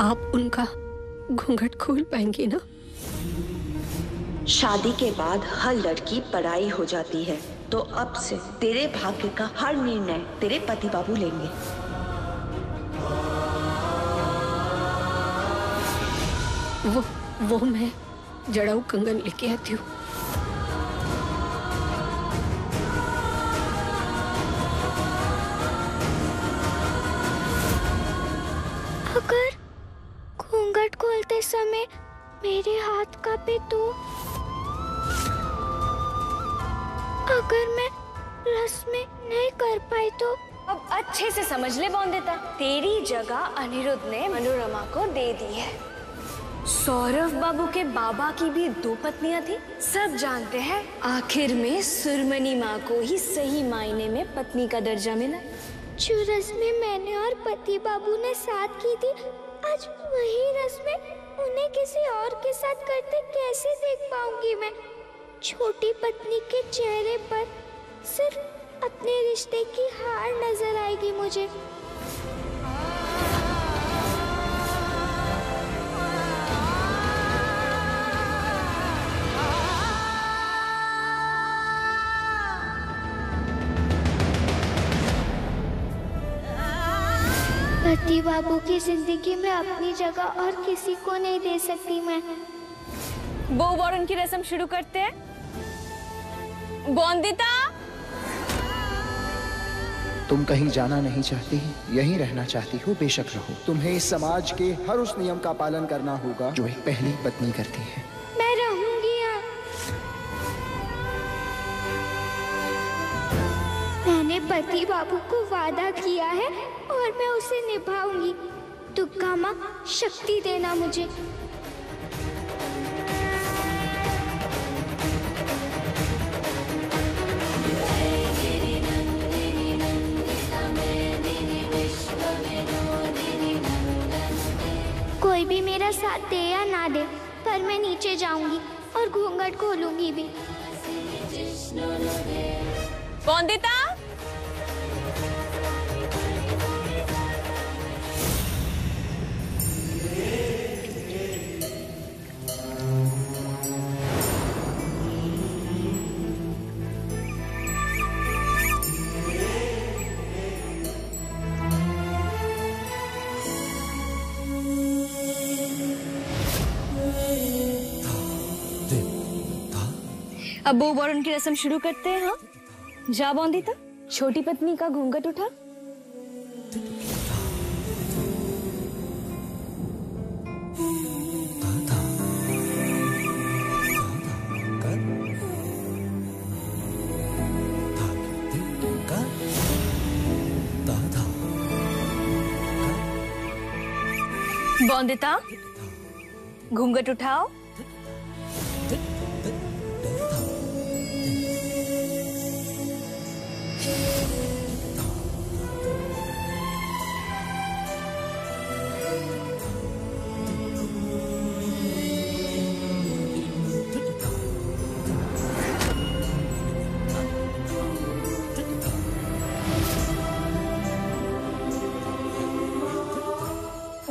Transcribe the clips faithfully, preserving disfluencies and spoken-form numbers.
आप उनका घूंघट खोल पाएंगी ना? शादी के बाद हर लड़की पराई हो जाती है, तो अब से तेरे भाग्य का हर निर्णय तेरे पति बाबू लेंगे। वो वो मैं जड़ाऊ कंगन लेके आती हूँ। अगर घूंघट खोलते समय मेरे हाथ कांपे तो? अगर मैं रस में नहीं कर पाई तो? अब अच्छे से समझ ले बोंदिता, तेरी जगह अनिरुद्ध ने मनोरमा को दे दी है। सौरव बाबू के बाबा की भी दो पत्नियां थी, सब जानते हैं। आखिर में सुरमणि माँ को ही सही मायने में पत्नी का दर्जा मिला। जो रस्में मैंने और पति बाबू ने साथ की थी, आज वही रस्में उन्हें किसी और के साथ करते कैसे देख पाऊंगी मैं? छोटी पत्नी के चेहरे पर सिर्फ अपने रिश्ते की हार नजर आएगी मुझे। पति बाबू की जिंदगी में अपनी जगह और किसी को नहीं दे सकती मैं। वो वॉरन की रस्म शुरू करते हैं। बोंदिता, तुम कहीं जाना नहीं चाहती, यहीं रहना चाहती हो, बेशक रहो। तुम्हें इस समाज के हर उस नियम का पालन करना होगा जो एक पहली पत्नी करती है। मैं रहूंगी यहाँ। मैंने पति बाबू को वादा किया है और मैं उसे निभाऊंगी। दुर्गा माँ, शक्ति देना मुझे। कोई भी मेरा साथ दे या ना दे, पर मैं नीचे जाऊंगी और घूंघट खोलूंगी भी। बोंदिता, अब वो वरुण की रस्म शुरू करते हैं। हाँ जा बोंदिता, छोटी पत्नी का घूंघट उठा। बोंदिता, घूंघट उठाओ।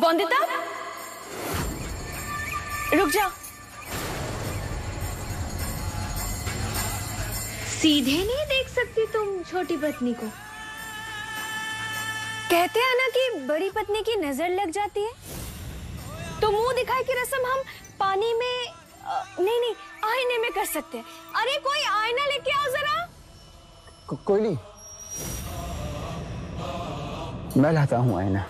बोंदिता, रुक जा। सीधे नहीं देख सकती तुम छोटी पत्नी को। कहते हैं ना कि बड़ी पत्नी की नजर लग जाती है, तो मुंह दिखाई की रस्म हम पानी में नहीं नहीं आईने में कर सकते हैं। अरे कोई आईना लेके आओ जरा। को, कोई नहीं, मैं लाता हूँ आईना।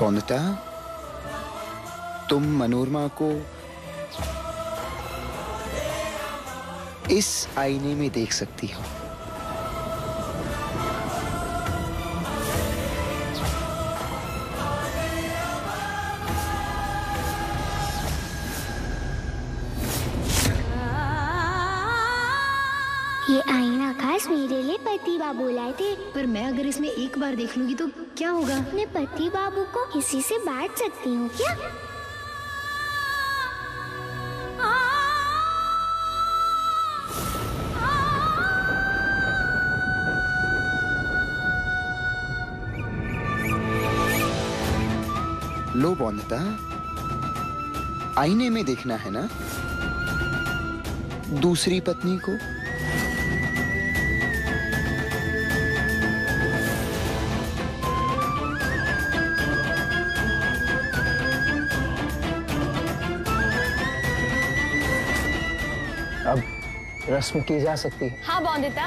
बोंदिता, तुम मनोरमा को इस आईने में देख सकती हो। ये आईना का खास मेरे लिए पति बाबू लाए थे। पर मैं अगर इसमें एक बार देख लूंगी तो क्या होगा? मैं पति बाबू को किसी से बांट सकती हूँ क्या? लो बोंदिता, आईने में देखना है ना दूसरी पत्नी को। अब रस्म की जा सकती है। हाँ बोंदिता,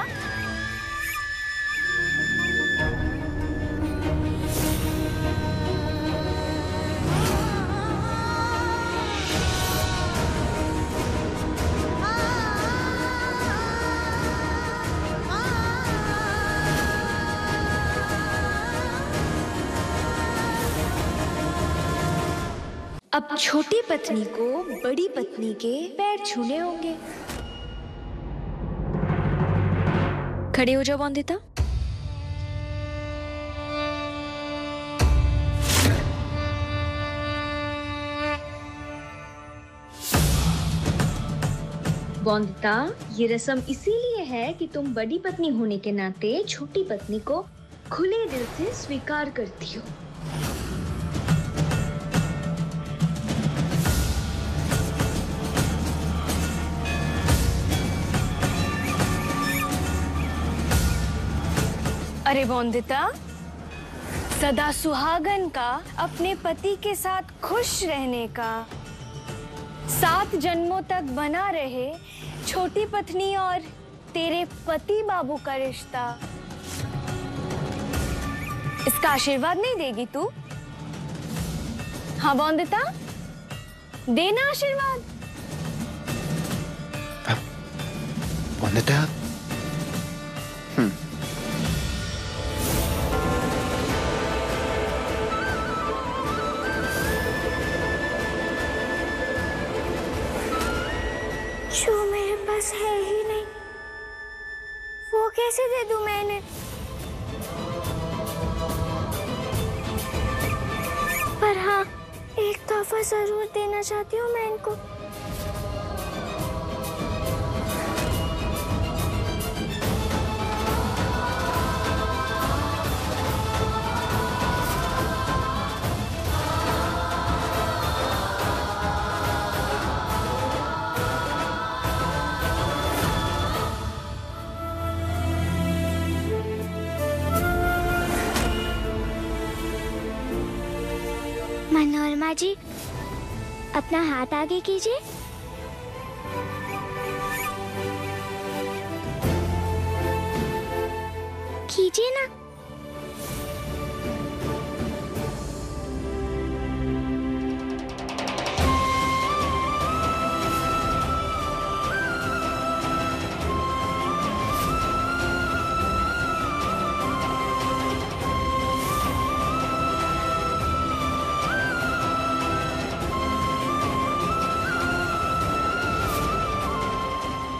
अब छोटी पत्नी को बड़ी पत्नी के पैर छूने होंगे। खड़े हो जाओ बोंदिता। बोंदिता, ये रस्म इसीलिए है कि तुम बड़ी पत्नी होने के नाते छोटी पत्नी को खुले दिल से स्वीकार करती हो। अरे बोंदिता, सदा सुहागन का अपने पति के साथ खुश रहने का, सात जन्मों तक बना रहे छोटी पत्नी और तेरे पति बाबू का रिश्ता, इसका आशीर्वाद नहीं देगी तू? हाँ बोंदिता, देना आशीर्वाद। बोंदिता, जो मेरे पास है ही नहीं वो कैसे दे दूं मैंने? पर हाँ, एक तोहफा जरूर देना चाहती हूँ मैं इनको। मनोरमा जी, अपना हाथ आगे कीजिए। कीजिए ना।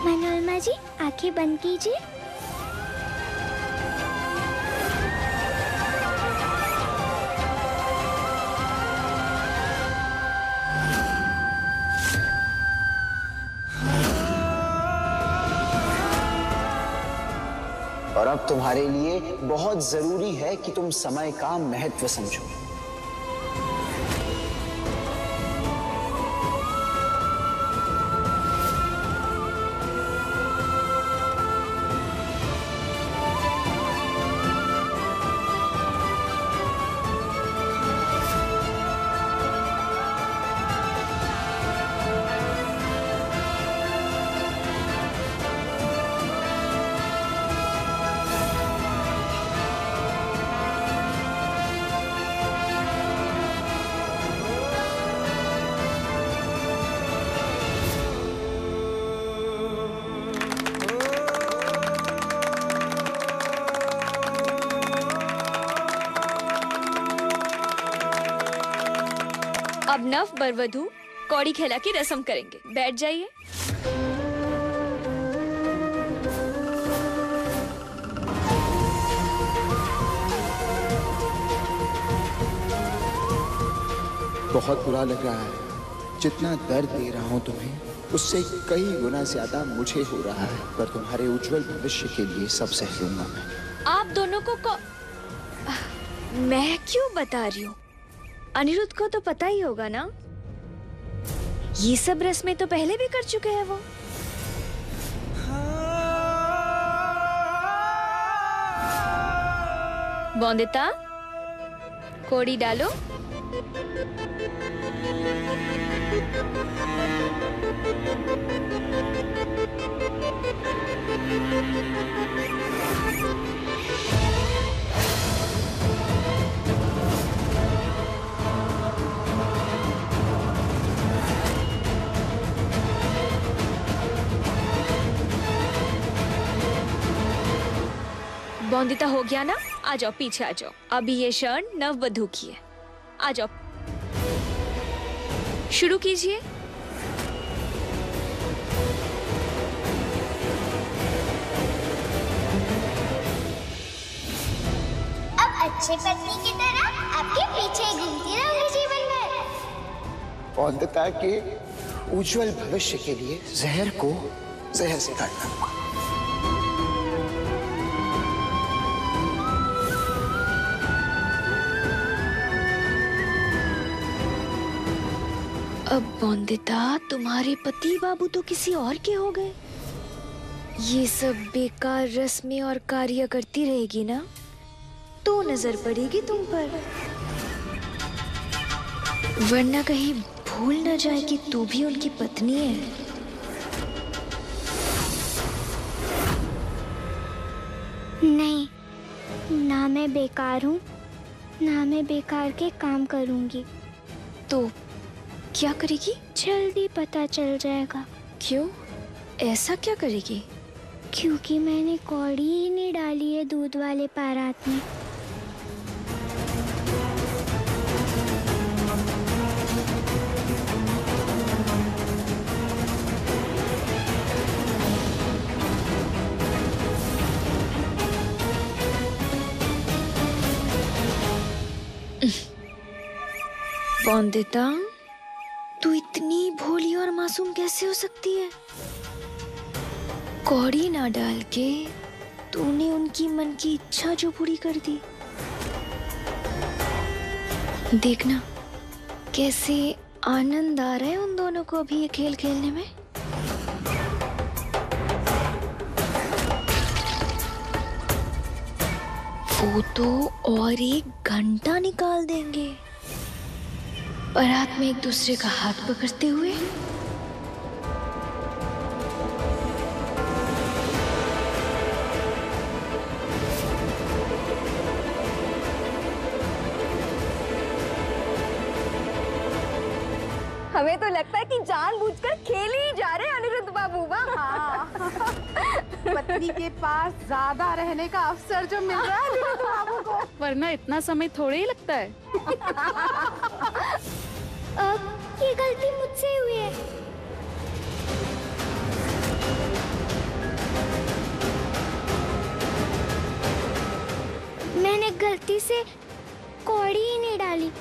मनोरमा जी, आंखें बंद कीजिए। और अब तुम्हारे लिए बहुत जरूरी है कि तुम समय का महत्व समझो। अब नव बरवधू कौड़ी खेला की रस्म करेंगे। बैठ जाइए। बहुत बुरा लग रहा है। जितना दर्द दे रहा हूँ तुम्हें उससे कई गुना ज्यादा मुझे हो रहा है, पर तुम्हारे उज्जवल भविष्य के लिए सब सह लूंगा मैं। आप दोनों को, को... मैं क्यों बता रही हूँ? अनिरुद्ध को तो पता ही होगा ना, ये सब रस्में तो पहले भी कर चुके हैं वो। बोंदिता, कोड़ी डालो। बोंदिता, हो गया ना? आ जाओ, पीछे आ जाओ। अभी ये शरण नववधू की है, आ जाओ शुरू कीजिए। अब अच्छे पत्नी की तरह आपके पीछे घूमती रहूंगी जीवन भर। बोंदिता के उज्जवल भविष्य के लिए जहर को जहर से काटना। अब बोंदिता, तुम्हारे पति बाबू तो किसी और के हो गए। ये सब बेकार रस्में और कार्य करती रहेगी ना, तो नजर पड़ेगी तुम पर, वरना कहीं भूल न जाए कि तू भी उनकी पत्नी है। नहीं, ना मैं बेकार हूँ, ना मैं बेकार के काम करूँगी। तो क्या करेगी? जल्दी पता चल जाएगा। क्यों? ऐसा क्या करेगी? क्योंकि मैंने कौड़ी ही नहीं डाली है दूध वाले पारात में। बोंदिता, तू इतनी भोली और मासूम कैसे हो सकती है? कौड़ी ना डाल के तूने उनकी मन की इच्छा जो पूरी कर दी। देखना कैसे आनंद आ रहा है उन दोनों को अभी ये खेल खेलने में। वो तो और एक घंटा निकाल देंगे बारात में एक दूसरे का हाथ पकड़ते हुए। हमें तो लगता है कि जानबूझकर खेल ही जा रहे अनिरुद्ध बाबू। हाँ। पत्नी के पास ज्यादा रहने का अवसर जो मिल रहा है अनिरुद्ध बाबू को, वरना इतना समय थोड़े ही लगता है। अब ये गलती मुझसे हुई है। मैंने गलती से कौड़ी ही नहीं डाली।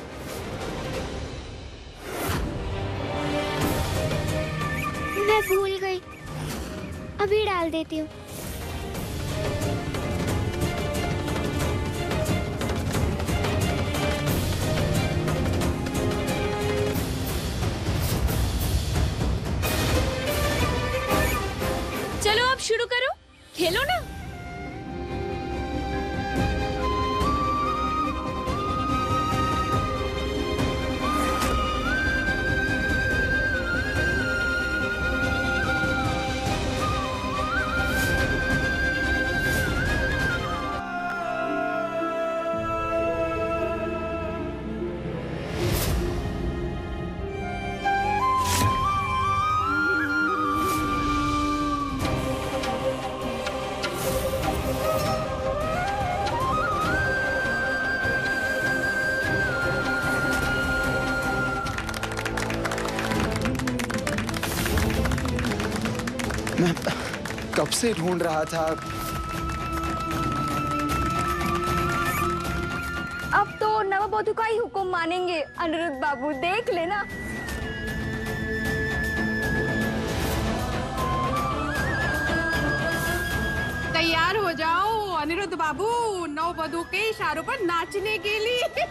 मैं भूल गई, अभी डाल देती हूँ। शुरू करो, खेलो ना। मैं कब से ढूंढ रहा था। अब तो वो नवबधू का ही हुक्म मानेंगे अनिरुद्ध बाबू, देख लेना। तैयार हो जाओ अनिरुद्ध बाबू, नवबधू के इशारों पर नाचने के लिए।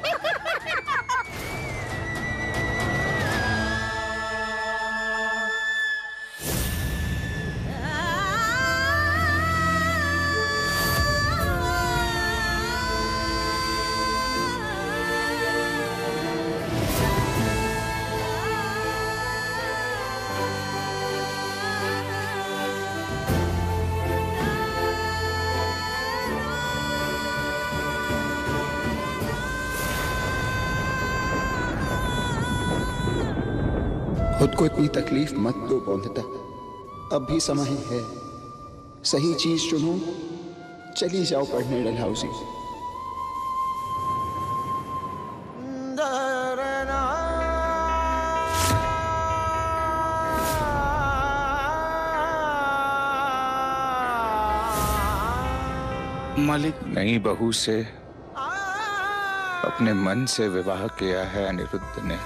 खुद को इतनी तकलीफ मत दो बोंदिता, अब भी समय है, सही चीज चुनो, चली जाओ पढ़ने डलहौजी। मालिक, नई बहू से अपने मन से विवाह किया है अनिरुद्ध ने,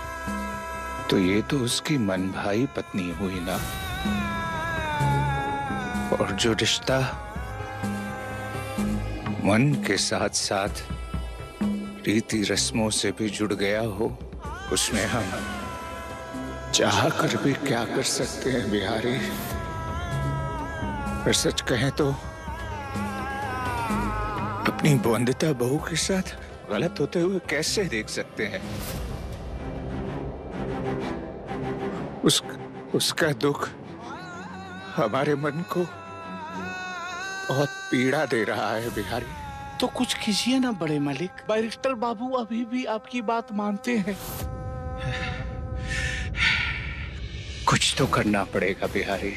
तो ये तो उसकी मनभाई पत्नी हुई ना, और जो रिश्ता मन के साथ साथ रीति रस्मों से भी जुड़ गया हो, उसमें हम चाह कर भी क्या कर सकते हैं बिहारी। पर सच कहें तो अपनी बोंदिता बहू के साथ गलत होते हुए कैसे देख सकते हैं। उस, उसका दुख हमारे मन को बहुत पीड़ा दे रहा है बिहारी। तो कुछ कीजिए ना बड़े मालिक, बैरिस्टर बाबू अभी भी आपकी बात मानते हैं। कुछ तो करना पड़ेगा बिहारी,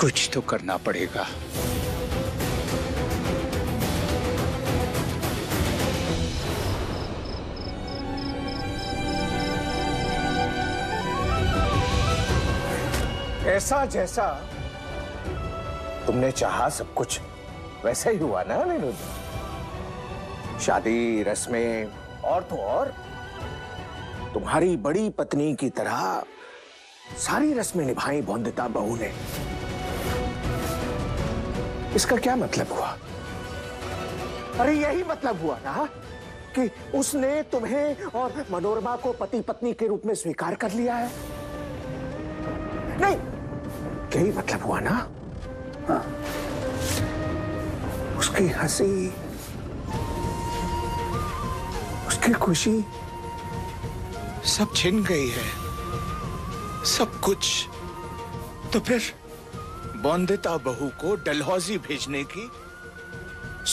कुछ तो करना पड़ेगा। ऐसा जैसा तुमने चाहा सब कुछ वैसा ही हुआ ना अनिरुद्ध, शादी रस्में, और तो और तुम्हारी बड़ी पत्नी की तरह सारी रस्में निभाई बोंदिता बहू ने। इसका क्या मतलब हुआ? अरे यही मतलब हुआ ना कि उसने तुम्हें और मनोरमा को पति पत्नी के रूप में स्वीकार कर लिया है। नहीं, यही मतलब हुआ ना। हाँ। उसकी हंसी, उसकी खुशी सब छिन गई है, सब कुछ। तो फिर बोंदिता बहू को डलहौजी भेजने की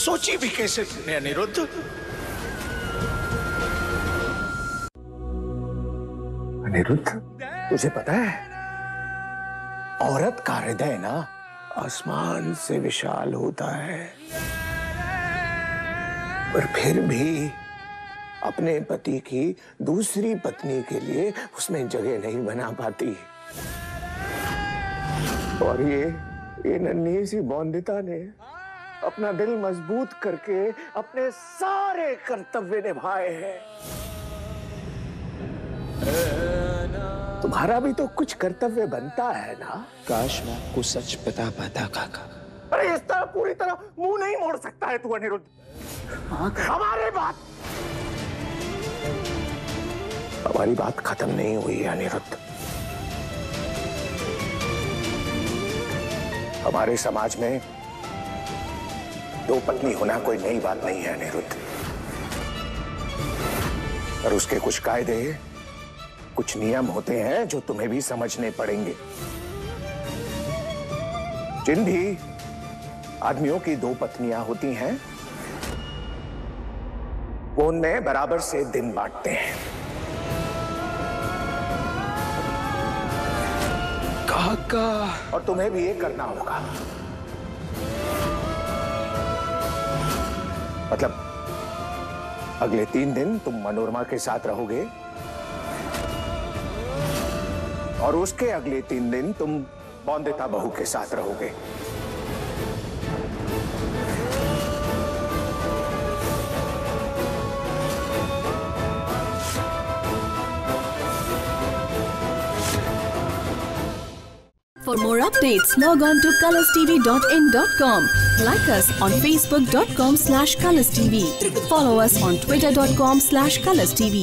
सोची भी कैसे तुमने अनिरुद्ध? अनिरुद्ध, तुझे पता है औरत का हृदय ना आसमान से विशाल होता है, पर फिर भी अपने पति की दूसरी पत्नी के लिए उसमें जगह नहीं बना पाती। और ये ये नन्ही सी बोंदिता ने अपना दिल मजबूत करके अपने सारे कर्तव्य निभाए हैं। तुम्हारा भी तो कुछ कर्तव्य बनता है ना। काश मैं आपको सच बता पाता काका। अरे इस तरह पूरी तरह मुंह नहीं मोड़ सकता है तू अनिरुद्ध। हमारी बात हमारी बात खत्म नहीं हुई है अनिरुद्ध। हमारे समाज में दो पत्नी होना कोई नई बात नहीं है अनिरुद्ध, और उसके कुछ कायदे, कुछ नियम होते हैं जो तुम्हें भी समझने पड़ेंगे। जिन भी आदमियों की दो पत्नियां होती हैं, वो उनमें बराबर से दिन बांटते हैं। काका, और तुम्हें भी ये करना होगा। मतलब अगले तीन दिन तुम मनोरमा के साथ रहोगे, और उसके अगले तीन दिन तुम बोंदिता बहू के साथ रहोगे। For more updates, log on to colors t v dot in dot com. Like us on facebook dot com slash colors t v. Follow us on twitter dot com slash colors t v.